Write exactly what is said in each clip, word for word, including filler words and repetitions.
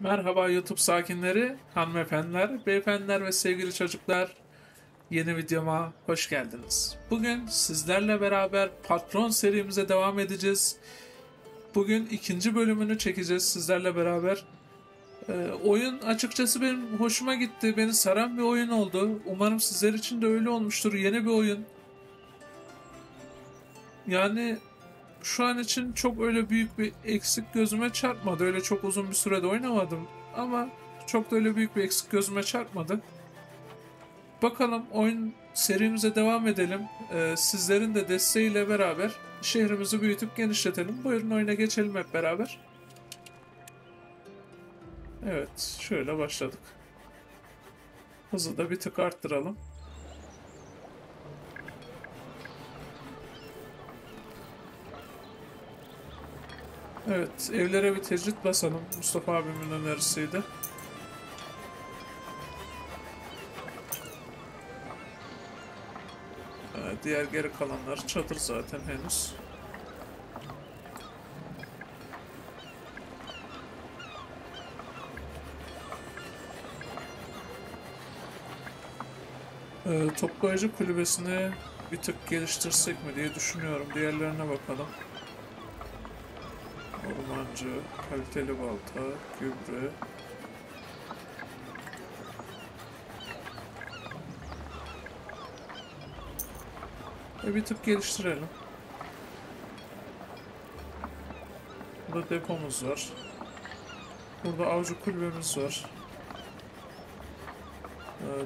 Merhaba YouTube sakinleri, hanımefendiler, beyefendiler ve sevgili çocuklar. Yeni videoma hoş geldiniz. Bugün sizlerle beraber Patron serimize devam edeceğiz. Bugün ikinci bölümünü çekeceğiz sizlerle beraber. Ee, oyun açıkçası benim hoşuma gitti. Beni saran bir oyun oldu. Umarım sizler için de öyle olmuştur. Yeni bir oyun. Yani şu an için çok öyle büyük bir eksik gözüme çarpmadı. Öyle çok uzun bir sürede oynamadım ama çok da öyle büyük bir eksik gözüme çarpmadı. Bakalım, oyun serimize devam edelim. Ee, sizlerin de desteğiyle beraber şehrimizi büyütüp genişletelim. Buyurun oyuna geçelim hep beraber. Evet, şöyle başladık. Hızı da bir tık arttıralım. Evet, evlere bir tecrit basalım. Mustafa abimin önerisiydi. Evet, diğer geri kalanlar çadır zaten henüz. Ee, toplayıcı kulübesini bir tık geliştirsek mi diye düşünüyorum. Diğerlerine bakalım. Ormancı, kaliteli balta, gübre. E bir tık geliştirelim. Burada depomuz var. Burada avcı kulübemiz var.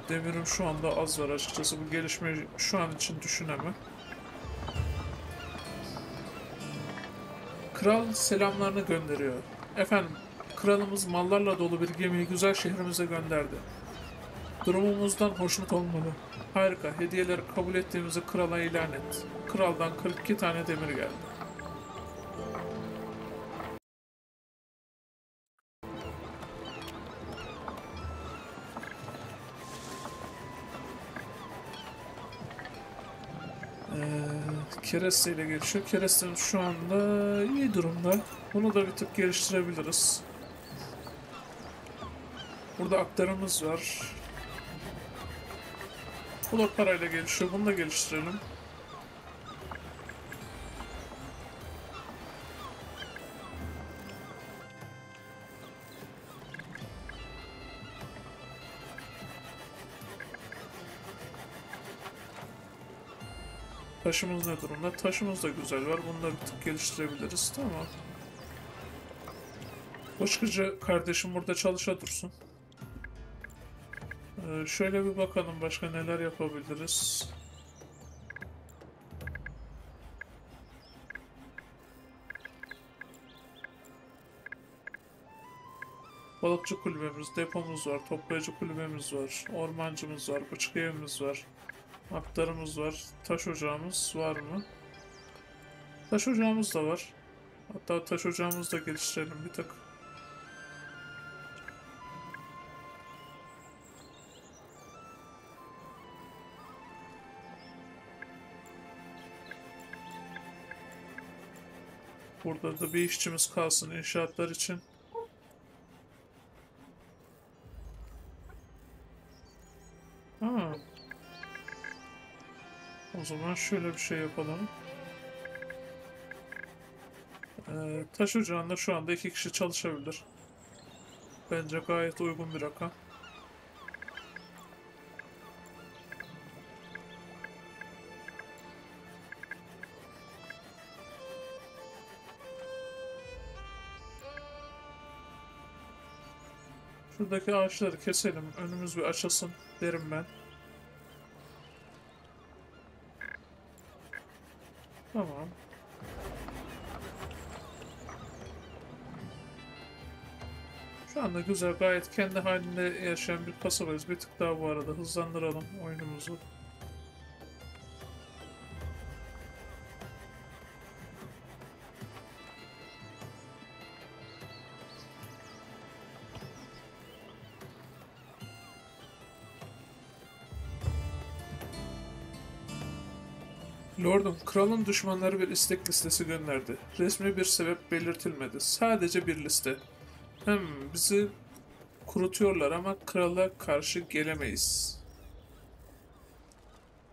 Demirim şu anda az var açıkçası. Bu gelişmeyi şu an için düşünemem. Kral selamlarını gönderiyor. Efendim, kralımız mallarla dolu bir gemiyi güzel şehrimize gönderdi. Durumumuzdan hoşnut olmalı. Harika, hediyeleri kabul ettiğimizi krala ilan et. Kraldan kırk iki tane demir geldi. Ee, kereste ile gelişiyor. Kerestemiz şu anda iyi durumda. Bunu da bir tık geliştirebiliriz. Burada aktarımız var. Bu da parayla gelişiyor. Bunu da geliştirelim. Taşımız ne durumda? Taşımız da güzel var. Bunları bir tık geliştirebiliriz. Tamam. Boşkıcı kardeşim burada çalışa dursun. Ee, şöyle bir bakalım başka neler yapabiliriz. Balıkçı kulübemiz, depomuz var, toplayıcı kulübemiz var, ormancımız var, bıçık evimiz var, aktarımız var, taş ocağımız var mı? Taş ocağımız da var. Hatta taş ocağımızı da geliştirelim bir tık. Burada da bir işçimiz kalsın inşaatlar için. Ha. O zaman şöyle bir şey yapalım. Ee, taş ocağında şu anda iki kişi çalışabilir. Bence gayet uygun bir rakam. Şuradaki ağaçları keselim, önümüz bir açılsın derim ben. Tamam. Şu anda güzel, gayet kendi halinde yaşayan bir kasabayız. Bir tık daha bu arada hızlandıralım oyunumuzu. Lordum, kralın düşmanları bir istek listesi gönderdi. Resmi bir sebep belirtilmedi. Sadece bir liste. Hmm, bizi kurutuyorlar ama krala karşı gelemeyiz.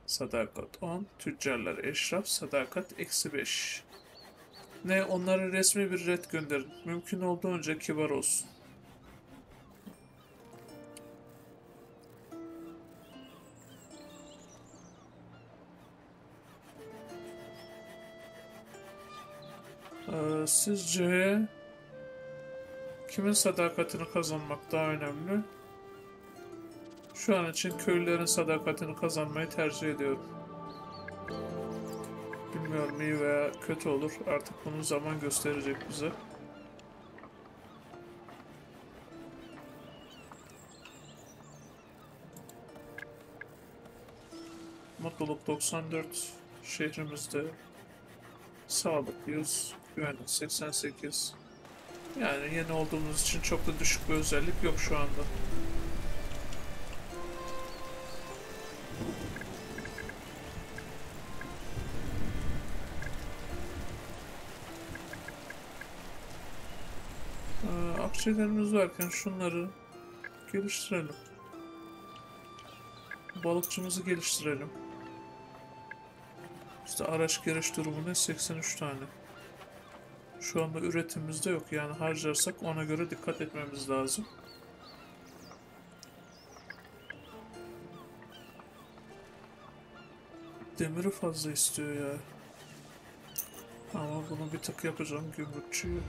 Sadakat on, tüccarlar eşraf, sadakat eksi beş. Ne, onlara resmi bir ret gönderin. Mümkün olduğunca kibar olsun. Ee, sizce kimin sadakatini kazanmak daha önemli? Şu an için köylülerin sadakatini kazanmayı tercih ediyorum. Bilmiyorum, iyi veya kötü olur. Artık bunu zaman gösterecek bize. Mutluluk doksan dört şehrimizde. Sağlık yüz, güvenlik seksen sekiz. Yani yeni olduğumuz için çok da düşük bir özellik yok şu anda. Ee, akçelerimiz varken şunları geliştirelim. Balıkçımızı geliştirelim. İşte araç gereç durumunda seksen üç tane. Şu anda üretimimizde yok. Yani harcarsak ona göre dikkat etmemiz lazım. Demiri fazla istiyor ya. Ama bunu bir tık yapacağım gümrükçüyü.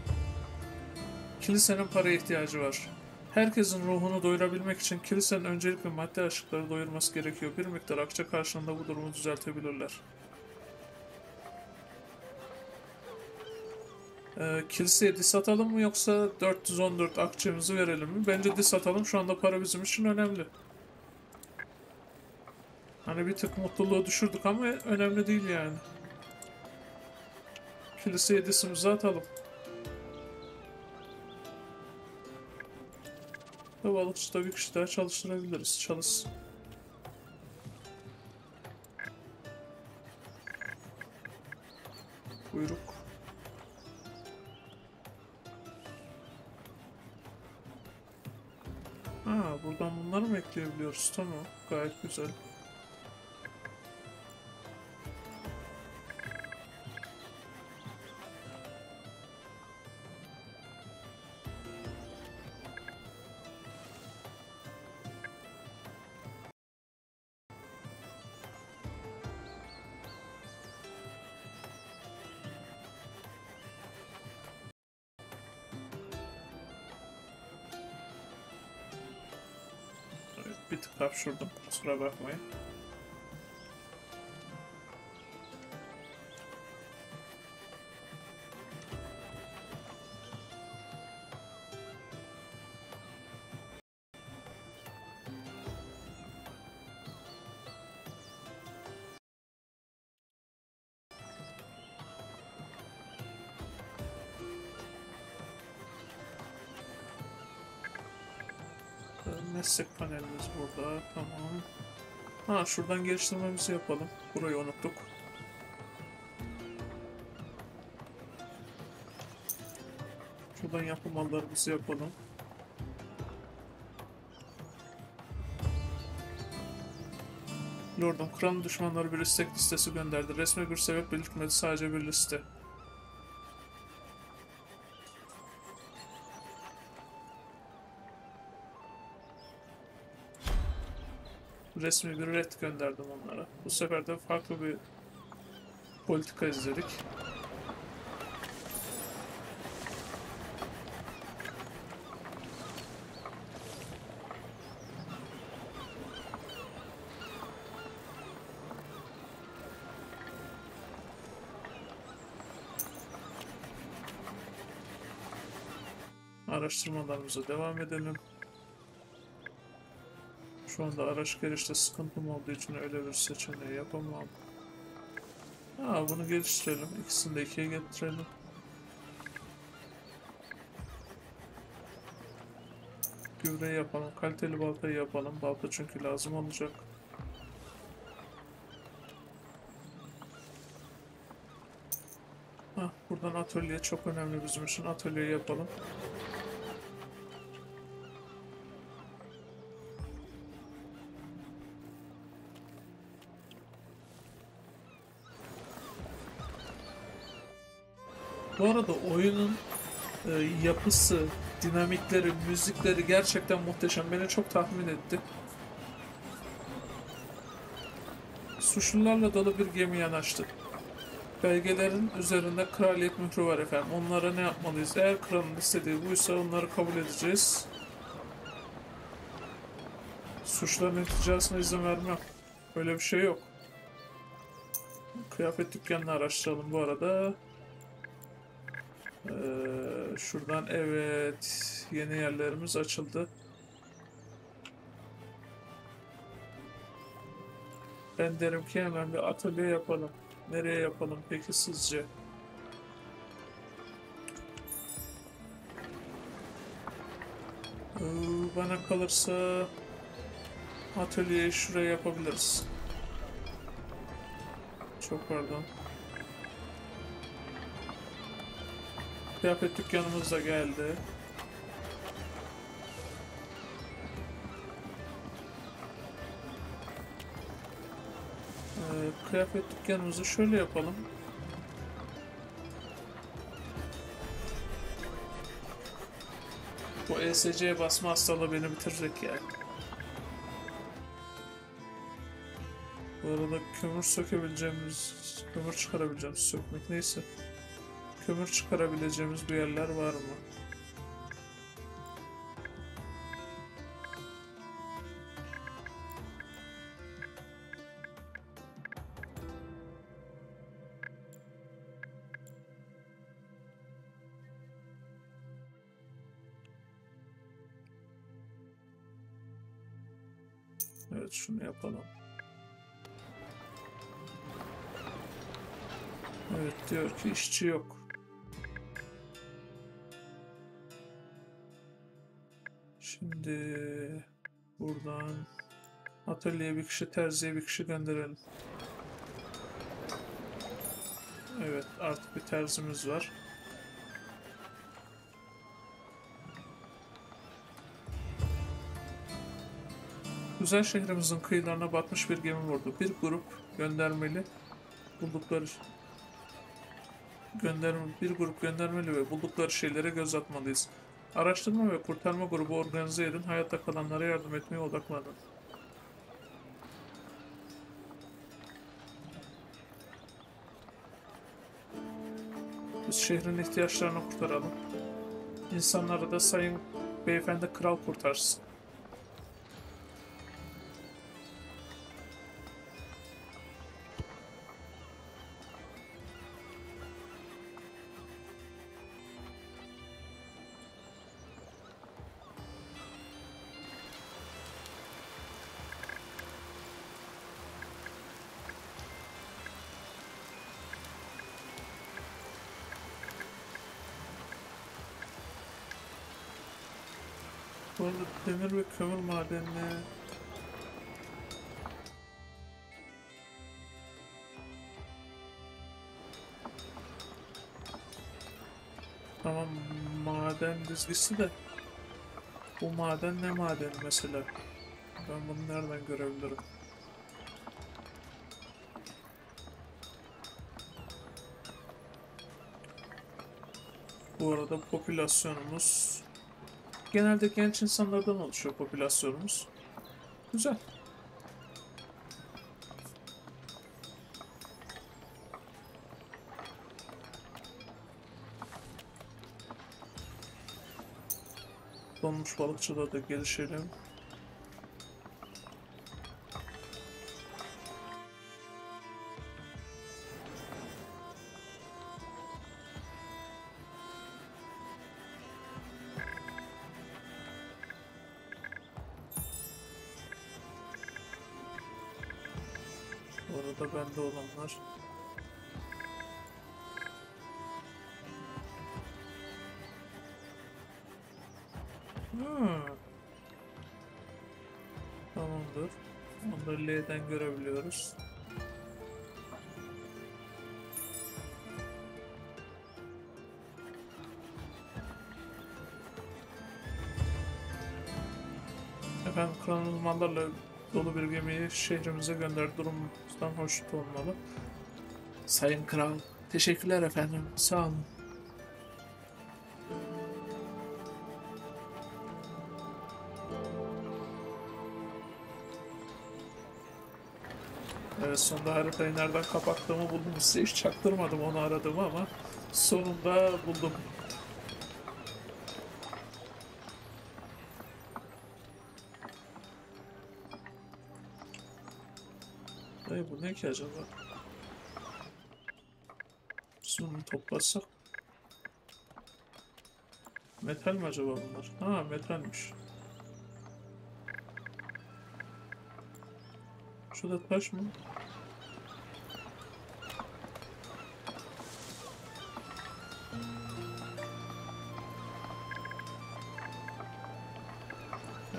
Kilisenin paraya ihtiyacı var. Herkesin ruhunu doyurabilmek için kilisenin öncelikle maddi açıkları doyurması gerekiyor. Bir miktar akça karşılığında bu durumu düzeltebilirler. Ee, kiliseye dis atalım mı yoksa dört yüz on dört akçemizi verelim mi? Bence dis atalım, şu anda para bizim için önemli. Hani bir tık mutluluğu düşürdük ama önemli değil yani. Kiliseye disimizi atalım. Ve balıkçı da bir kişi daha çalıştırabiliriz. Çalışsın. Buyruk. Ha, buradan bunları mı ekleyebiliyoruz? Tamam, gayet güzel. Bir tık hapşurdum, kusura bakmayın. Meslek panelimiz burada, tamam. Ha, şuradan geliştirmemizi yapalım. Burayı unuttuk. Şuradan yapımalarımızı yapalım. Lordum, kralın düşmanları bir istek listesi gönderdi. Resmi bir sebep belirtmedi, sadece bir liste. Resmi bir red gönderdim onlara. Bu sefer de farklı bir politika izledik. Araştırmalarımıza devam edelim. Şu anda araç gelişte sıkıntım olduğu için öyle bir seçeneği yapamam. Ha, bunu geliştirelim. İkisini de ikiye getirelim. Gübre yapalım. Kaliteli baltayı yapalım. Balta çünkü lazım olacak. Ha, buradan atölye çok önemli bizim için. Atölye yapalım. Bu arada oyunun e, yapısı, dinamikleri, müzikleri gerçekten muhteşem. Beni çok tatmin etti. Suçlularla dolu bir gemi yanaştı. Belgelerin üzerinde kraliyet mührü var efendim. Onlara ne yapmalıyız? Eğer kralın istediği buysa onları kabul edeceğiz. Suçların iticasına izin vermem. Öyle bir şey yok. Kıyafet dükkanını araştıralım bu arada. Ee, şuradan evet. Yeni yerlerimiz açıldı. Ben derim ki hemen bir atölye yapalım. Nereye yapalım peki sizce? Ee, bana kalırsa atölyeyi şuraya yapabiliriz. Çok pardon. Kıyafet dükkanımız da geldi. Ee, kıyafet dükkanımızı şöyle yapalım. Bu E S C'ye basma hastalığı beni bitirecek ya. Bu arada kömür sökebileceğimiz, kömür çıkarabileceğimiz, sökmek neyse. Kömür çıkarabileceğimiz bir yerler var mı? Evet, şunu yapalım. Evet, diyor ki işçi yok. Şimdi buradan atölyeye bir kişi, terziye bir kişi gönderelim. Evet, artık bir terzimiz var. Güzel şehrimizin kıyılarına batmış bir gemi vurdu. Bir grup göndermeli buldukları Gönderme, bir grup göndermeli ve buldukları şeylere göz atmalıyız. Araştırma ve kurtarma grubu organize edin. Hayatta kalanlara yardım etmeye odaklanın. Biz şehrin ihtiyaçlarını kurtaralım. İnsanları da sayın beyefendi kral kurtarsın. Demir ve kömür madenine tamam, maden dizgisi de bu maden ne maden mesela, ben bunu nereden görebilirim? Bu arada popülasyonumuz genelde genç insanlardan oluşuyor, popülasyonumuz. Güzel. Donmuş balıkçılara da gelişelim. Bende olanlar. Hmm. Tamamdır. Onları L'den görebiliyoruz. Efendim, kralımız mallarla dolu bir gemiyi şehrimize gönder. Durumumuzdan hoşnut olmalı. Sayın kral, teşekkürler efendim. Sağ olun. Evet, sonunda haritayı nereden kapattığımı buldum. Size hiç çaktırmadım onu aradığımı ama sonunda buldum. Ay, bu ne ki acaba? Şunu toplasak. Metal mi acaba bunlar? Ha, metalmiş. Şurada taş mı?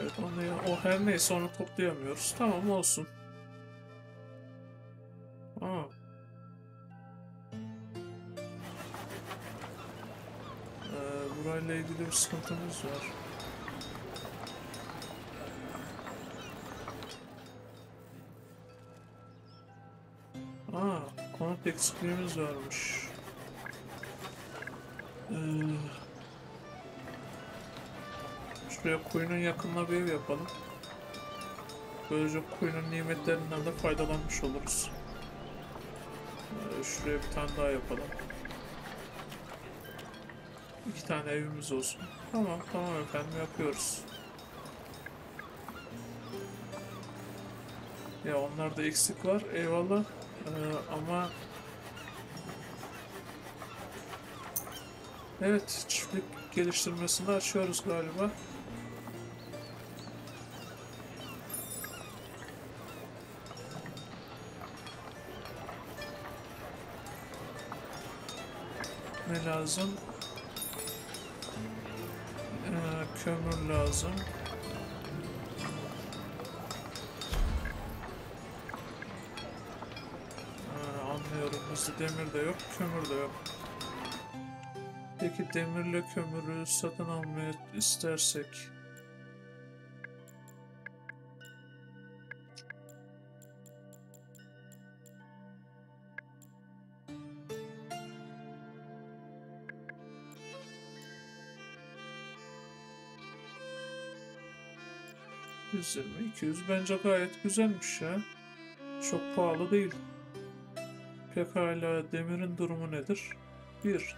Evet, onu ya, o her neyse onu toplayamıyoruz. Tamam, olsun. Aa. Ee, burayla ilgili bir sıkıntımız var. Eksikliğimiz varmış. Ee, şuraya kuyunun yakınına bir ev yapalım. Böylece kuyunun nimetlerinden de faydalanmış oluruz. Ee, şuraya bir tane daha yapalım. İki tane evimiz olsun. Tamam, tamam efendim, yapıyoruz. Ya onlarda eksik var, eyvallah. Ee, ama evet, çiftlik geliştirmesini açıyoruz galiba. Ne lazım? Ee, kömür lazım. Ee, anlıyorum. Bizde demir de yok, kömür de yok. Peki demirle kömürü satın almayı istersek? yüz yirmi iki yüz bence gayet güzelmiş ya. Çok pahalı değil. Pekala, demirin durumu nedir? bir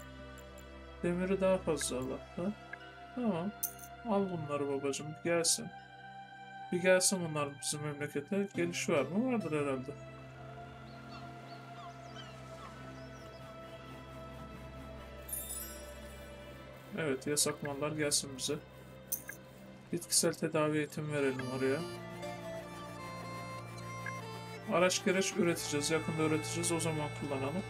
Demiri daha fazla Allah'ta. Tamam. Al bunları babacım, gelsin. Bir gelsin bunlar bizim memlekete. Geliş var mı? Vardır herhalde. Evet, yasak mallar gelsin bize. Bitkisel tedavi eğitimi verelim oraya. Araç gereç üreteceğiz. Yakında üreteceğiz. O zaman kullanalım.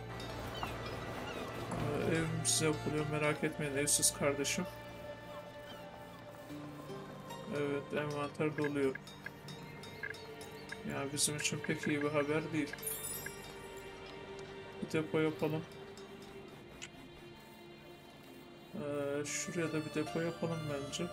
Evimize yapılıyor, merak etmeyin evsiz kardeşim. Evet, envanter doluyor. Yani bizim için pek iyi bir haber değil. Bir depo yapalım. Ee, şuraya da bir depo yapalım bence.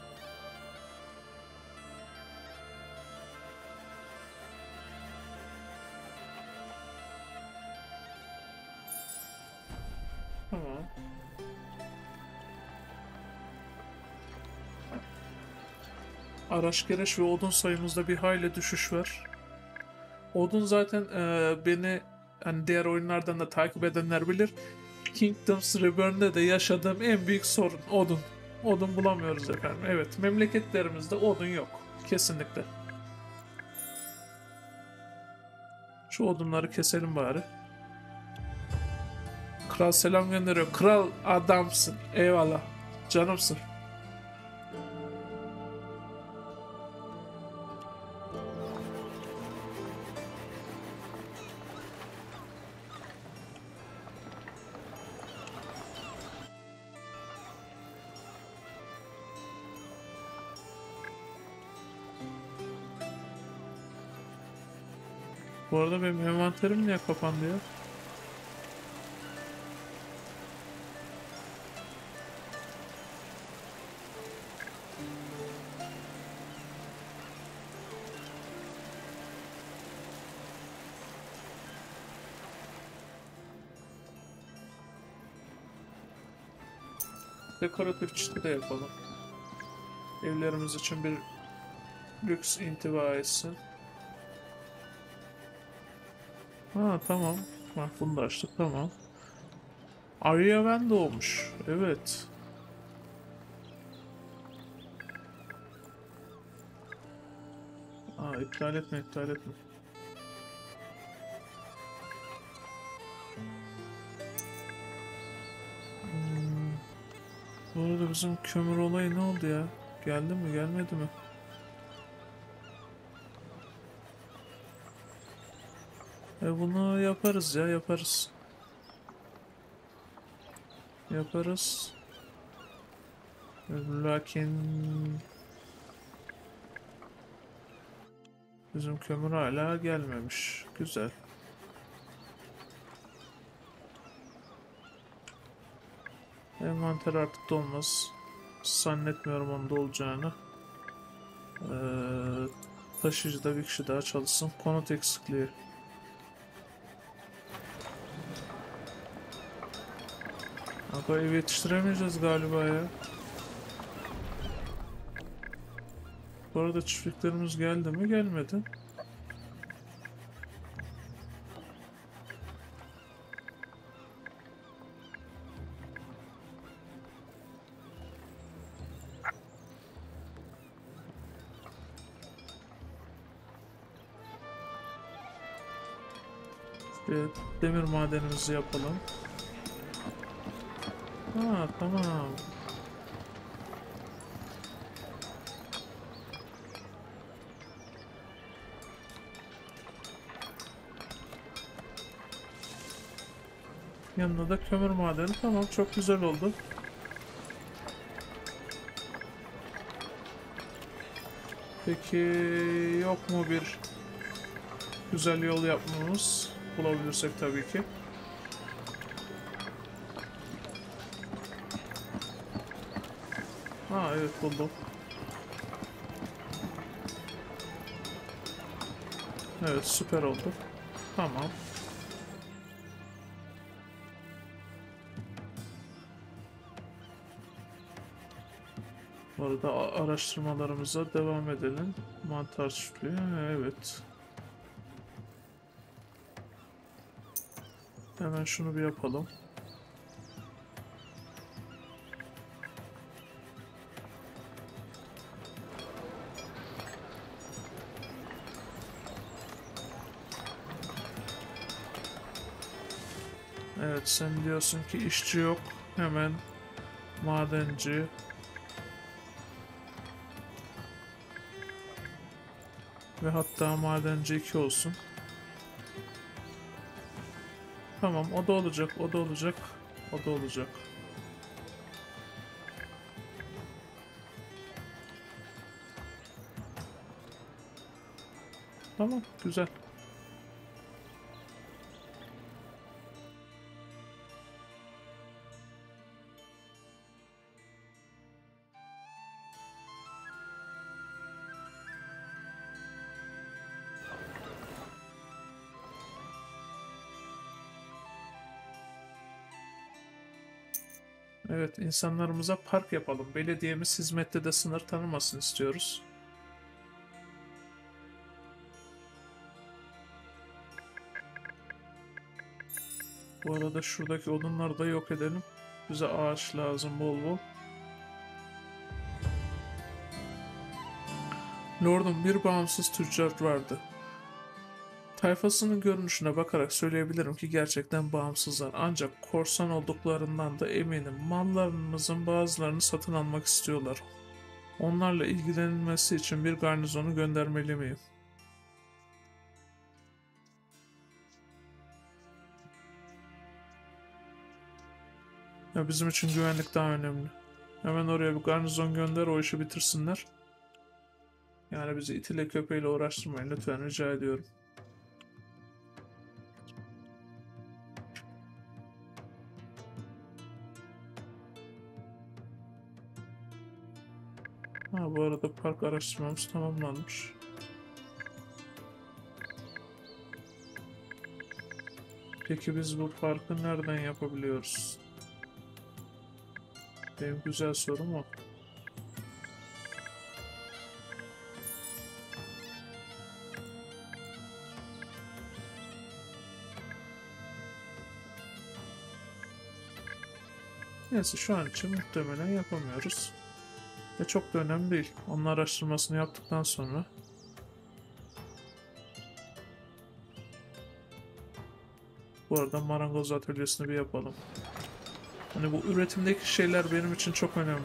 Araç gereç ve odun sayımızda bir hayli düşüş var. Odun zaten e, beni hani diğer oyunlardan da takip edenler bilir. Kingdoms Reborn'de de yaşadığım en büyük sorun odun. Odun bulamıyoruz efendim. Evet, memleketlerimizde odun yok. Kesinlikle. Şu odunları keselim bari. Kral selam gönderiyor. Kral adamsın. Eyvallah. Canımsın. Bu arada benim envanterim niye kapandı ya? Dekoratif çitli de yapalım. Evlerimiz için bir lüks intiva etsin. Ha tamam. Bak bunu da açtık, tamam. Arya Van doğmuş. Evet. Aa iptal etme iptal etme. Hmm. Bu arada bizim kömür olayı ne oldu ya? Geldi mi gelmedi mi? E bunu yaparız ya yaparız. Yaparız. Lakin bizim kömür hala gelmemiş. Güzel. Envanter artık dolmaz. Zannetmiyorum onda olacağını. Ee, taşıyıcı da bir kişi daha çalışsın. Konut eksikliği. Abi ev yetiştiremeyeceğiz galiba ya. Bu arada çiftliklerimiz geldi mi? Gelmedi. İşte demir madenimizi yapalım. Ha tamam. Yanında da kömür madeni. Tamam, çok güzel oldu. Peki yok mu bir güzel yol yapmamız? Bulabilirsek tabii ki. Ha evet buldum. Evet süper oldu. Tamam. Bu arada araştırmalarımıza devam edelim. Mantar çiftliği, evet. Hemen şunu bir yapalım. Evet, sen diyorsun ki işçi yok. Hemen madenci. Ve hatta madenci iki olsun. Tamam, o da olacak, o da olacak, o da olacak. Tamam, güzel. Evet, insanlarımıza park yapalım. Belediyemiz hizmette de sınır tanımasın istiyoruz. Bu arada şuradaki odunları da yok edelim. Bize ağaç lazım bol bol. Lord'un bir bağımsız tüccar vardı. Tayfasının görünüşüne bakarak söyleyebilirim ki gerçekten bağımsızlar, ancak korsan olduklarından da eminim. Mallarımızın bazılarını satın almak istiyorlar. Onlarla ilgilenilmesi için bir garnizonu göndermeli miyim? Ya bizim için güvenlik daha önemli. Hemen oraya bir garnizon gönder, o işi bitirsinler. Yani bizi itiyle köpeğiyle uğraştırmayın lütfen, rica ediyorum. Ha, bu arada park araştırmamız tamamlanmış. Peki biz bu parkı nereden yapabiliyoruz? Benim güzel sorum o. Neyse şu an için muhtemelen yapamıyoruz. Ve çok da önemli değil. Onun araştırmasını yaptıktan sonra. Bu arada marangoz atölyesini bir yapalım. Hani bu üretimdeki şeyler benim için çok önemli.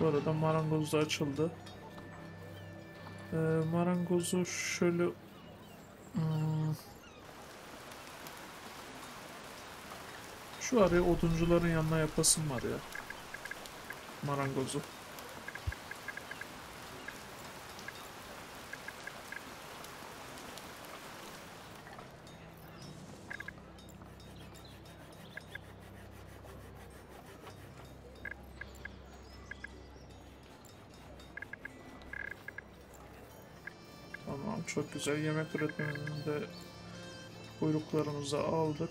Bu arada marangoz da açıldı. Ee, marangozu şöyle... Hmm. Şu araya oduncuların yanına yapasım var ya. Marangozu. Çok güzel. Yemek üretiminde kuyruklarımızı aldık.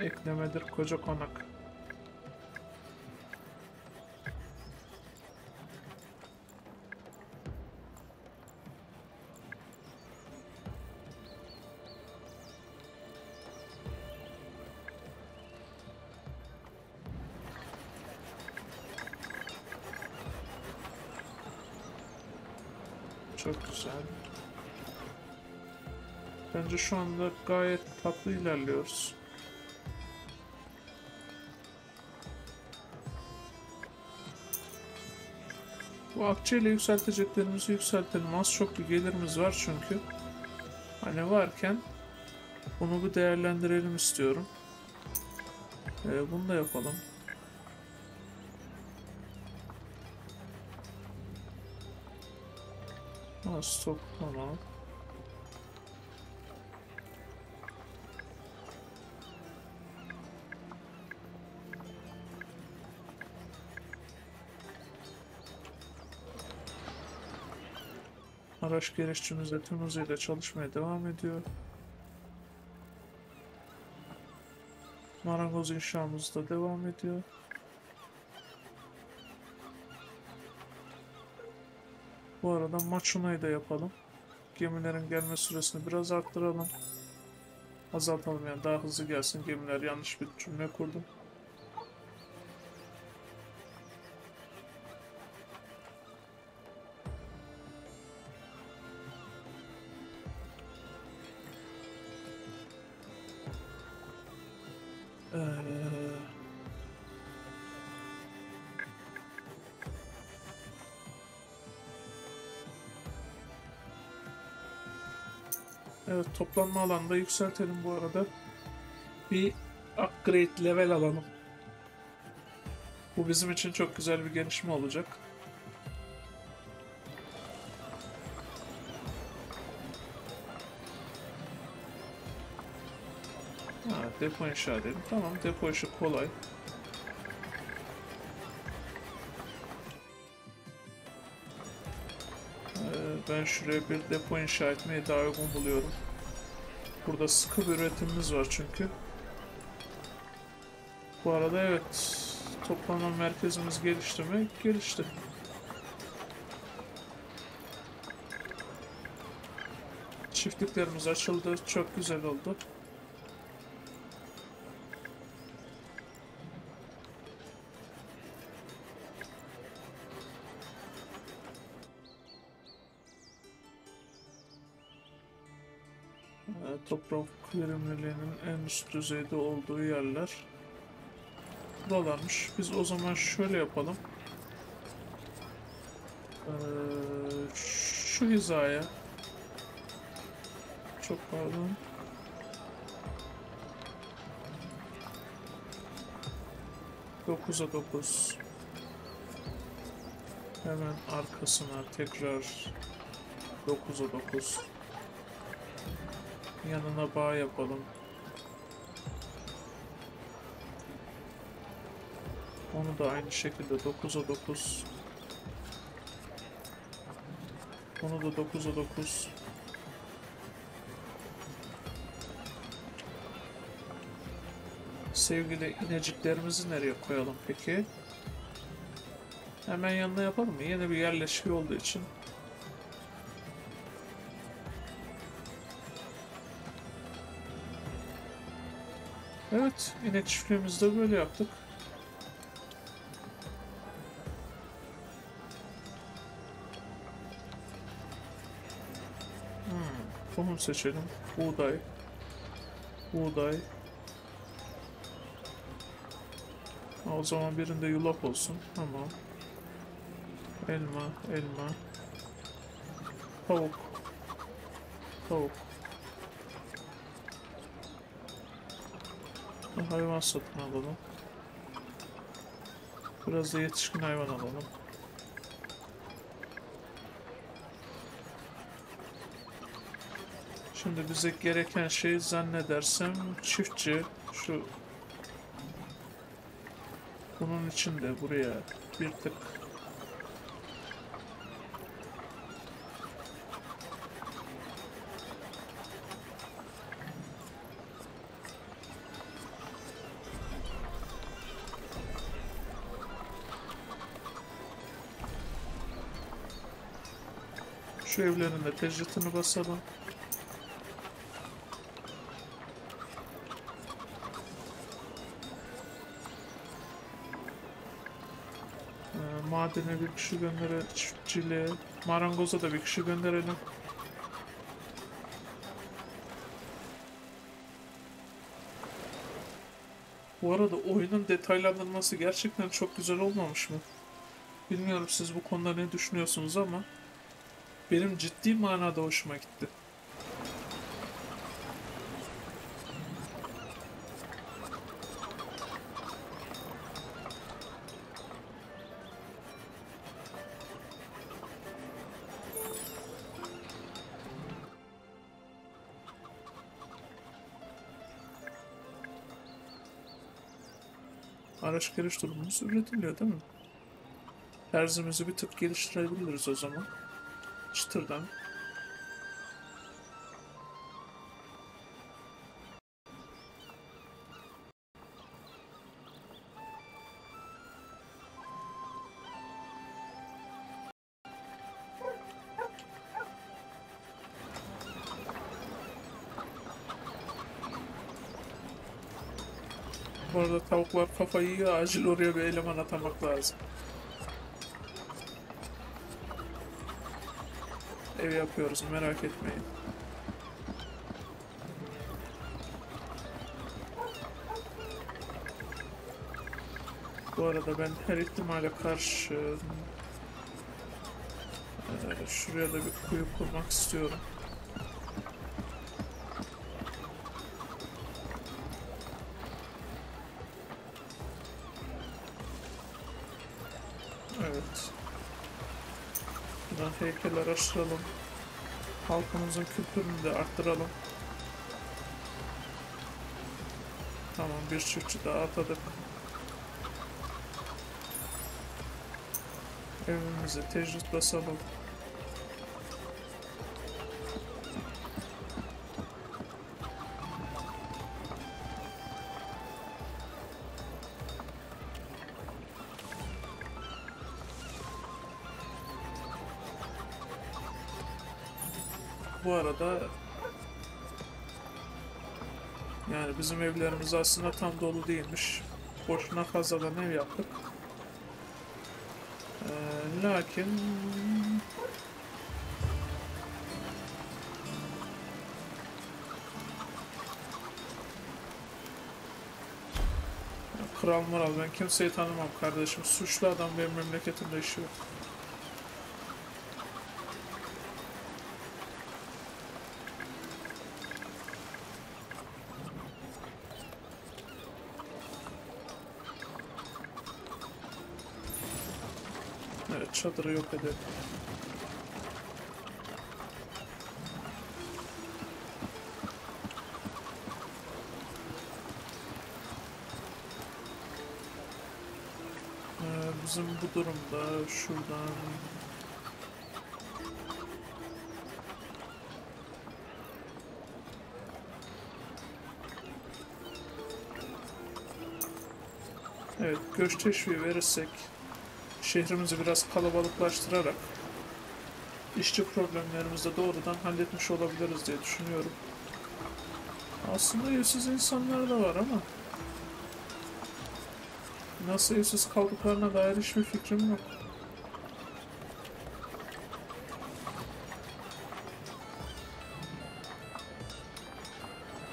Eklemedir koca konak. Çok güzel. Bence şu anda gayet tatlı ilerliyoruz. Bu akçeyle yükselteceklerimizi yükseltelim. Az çok bir gelirimiz var çünkü. Hani varken bunu bir değerlendirelim istiyorum. Ee, bunu da yapalım. Stop, tamam. Araç gereççimiz de tüm hızıyla çalışmaya devam ediyor. Marangoz inşamız da devam ediyor. Bu arada maçunayı da yapalım. Gemilerin gelme süresini biraz arttıralım. Azaltalım yani daha hızlı gelsin gemiler. Yanlış bir cümle kurdum. Evet, toplanma alanında yükseltelim bu arada. Bir upgrade level alalım. Bu bizim için çok güzel bir gelişme olacak. Ha, depo inşa edelim. Tamam, depo işi kolay. Ben şuraya bir depo inşa etmeyi daha uygun buluyorum. Burada sıkı bir üretimimiz var çünkü. Bu arada evet, toplama merkezimiz gelişti mi? Gelişti. Çiftliklerimiz açıldı, çok güzel oldu. Toprak verimliliğinin en üst düzeyde olduğu yerler buralarmış. Biz o zaman şöyle yapalım. Ee, şu hizaya, çok pardon. dokuza dokuz. Hemen arkasına tekrar dokuza dokuz. Yanına bağ yapalım. Onu da aynı şekilde dokuza dokuz. Onu da dokuza dokuz. Sevgili ineciklerimizi nereye koyalım peki? Hemen yanına yapalım mı? Yeni bir yerleşik olduğu için. Evet, inek çiftliğimizi de böyle yaptık. Hmm, tohum seçelim. Buğday. Buğday. O zaman birinde yulaf olsun. Tamam. Elma, elma. Tavuk. Tavuk. Hayvan satın alalım. Biraz da yetişkin hayvan alalım. Şimdi bize gereken şey zannedersem çiftçi. Şu bunun içinde buraya bir tık şu evlerin de tecritini basalım. Ee, madene bir kişi gönderelim. Çiftçiliğe. Marangoza da bir kişi gönderelim. Bu arada oyunun detaylandırması gerçekten çok güzel olmamış mı? Bilmiyorum siz bu konuda ne düşünüyorsunuz ama benim ciddi manada hoşuma gitti. Araç geliş durumumuz üretiliyor değil mi? Terzimizi bir tık geliştirebiliriz o zaman. Çıtırdan. Bu arada tavuklar kafayı yiyor, acil oraya bir eleman atamak lazım. Ev yapıyoruz, merak etmeyin. Bu arada ben her ihtimale karşı e, şuraya da bir kuyu kurmak istiyorum. Evet. Buradan heykel araştıralım. Halkımızın kültürünü de arttıralım. Tamam, bir çiftçi daha atadık. Evimize tecrit basalım. Bu arada yani bizim evlerimiz aslında tam dolu değilmiş. Boşuna fazladan ev yaptık. Ee, lakin kral moral, ben kimseyi tanımam kardeşim. Suçlu adam benim memleketimde işi yok. Çadırı yok edelim. bizim bu durumda şuradan evet göç teşviği verirsek şehrimizi biraz kalabalıklaştırarak işçi problemlerimizi de doğrudan halletmiş olabiliriz diye düşünüyorum. Aslında evsiz insanlar da var ama nasıl evsiz kaldıklarına dair hiçbir fikrim yok.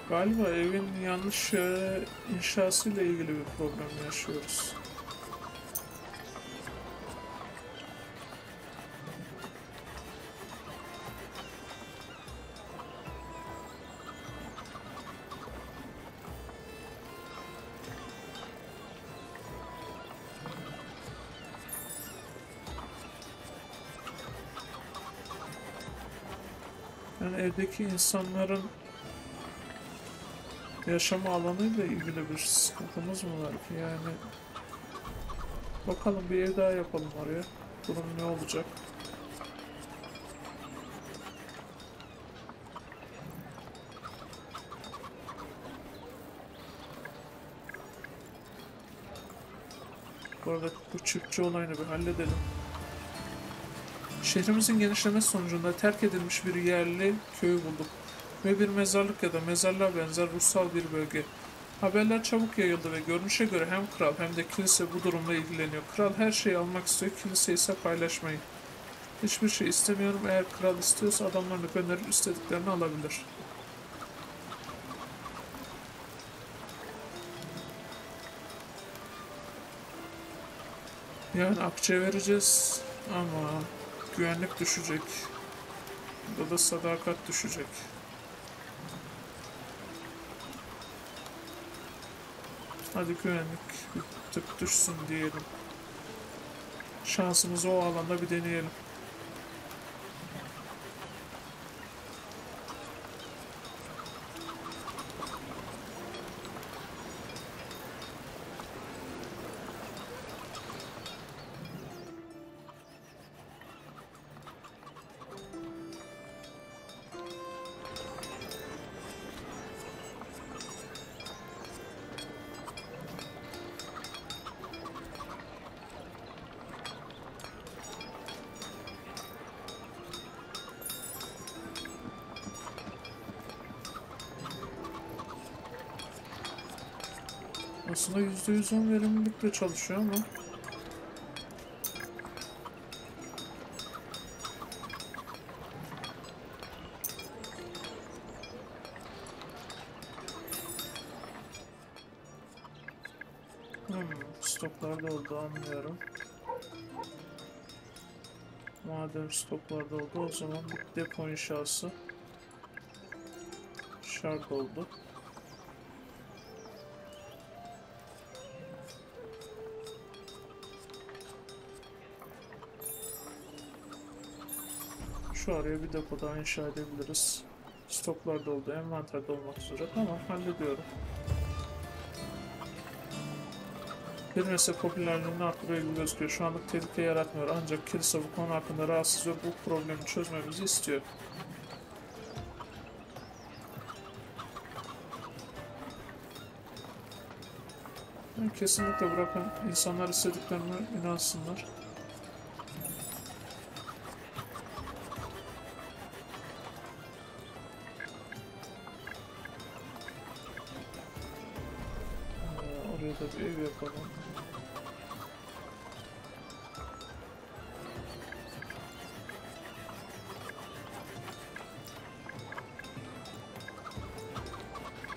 Galiba evin yanlış inşasıyla ilgili bir problem yaşıyoruz. Yani evdeki insanların yaşama alanıyla ilgili bir sıkıntımız mı var ki yani? Bakalım bir ev daha yapalım oraya. Durum ne olacak? Bu arada bu çiftçi olayını bir halledelim. Şehrimizin genişlemesi sonucunda terk edilmiş bir yerli köyü bulduk ve bir mezarlık ya da mezarlığa benzer ruhsal bir bölge. Haberler çabuk yayıldı ve görünüşe göre hem kral hem de kilise bu durumla ilgileniyor. Kral her şeyi almak istiyor, kilise ise paylaşmayı. Hiçbir şey istemiyorum, eğer kral istiyorsa adamlarını gönderip istediklerini alabilir. Yani akçe vereceğiz ama güvenlik düşecek. Burada da sadakat düşecek. Hadi güvenlik bir tık düşsün diyelim. Şansımızı o alanda bir deneyelim. Aslında yüzde yüz on verimlilikle çalışıyor ama hmm, stoklarda oldu anlıyorum. Madem stoklarda oldu o zaman depo inşası şart oldu. Şu araya bir depo daha inşa edebiliriz. Stoklarda oldu, envanterde olmak üzere. Tamam, hallediyorum. Bir mesele popülerliğini arttırıyor gibi gözüküyor. Şu anlık tehlike yaratmıyor. Ancak kilise bu konu hakkında rahatsız ve bu problemi çözmemizi istiyor. Ben kesinlikle bırakın. İnsanlar istediklerine inansınlar. Bir ev yapalım.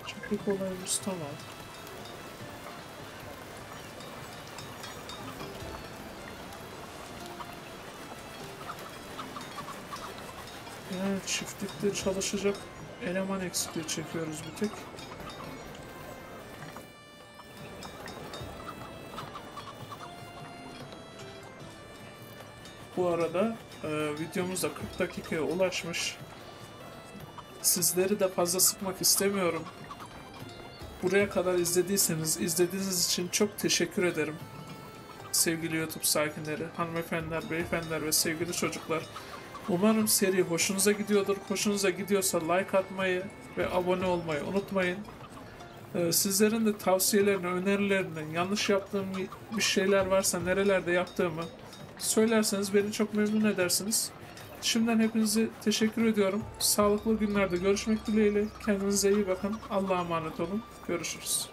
Çiftlik olayımız tamam. Yani çiftlikte çalışacak eleman eksikliği çekiyoruz bir tek. Bu arada e, videomuz da kırk dakikaya ulaşmış. Sizleri de fazla sıkmak istemiyorum. Buraya kadar izlediyseniz izlediğiniz için çok teşekkür ederim. sevgili YouTube sakinleri, hanımefendiler, beyefendiler ve sevgili çocuklar. Umarım seri hoşunuza gidiyordur. Hoşunuza gidiyorsa like atmayı ve abone olmayı unutmayın. Sizlerin de tavsiyelerini, önerilerini, yanlış yaptığım bir şeyler varsa nerelerde yaptığımı söylerseniz beni çok memnun edersiniz. Şimdiden hepinize teşekkür ediyorum. Sağlıklı günlerde görüşmek dileğiyle. Kendinize iyi bakın. Allah'a emanet olun. Görüşürüz.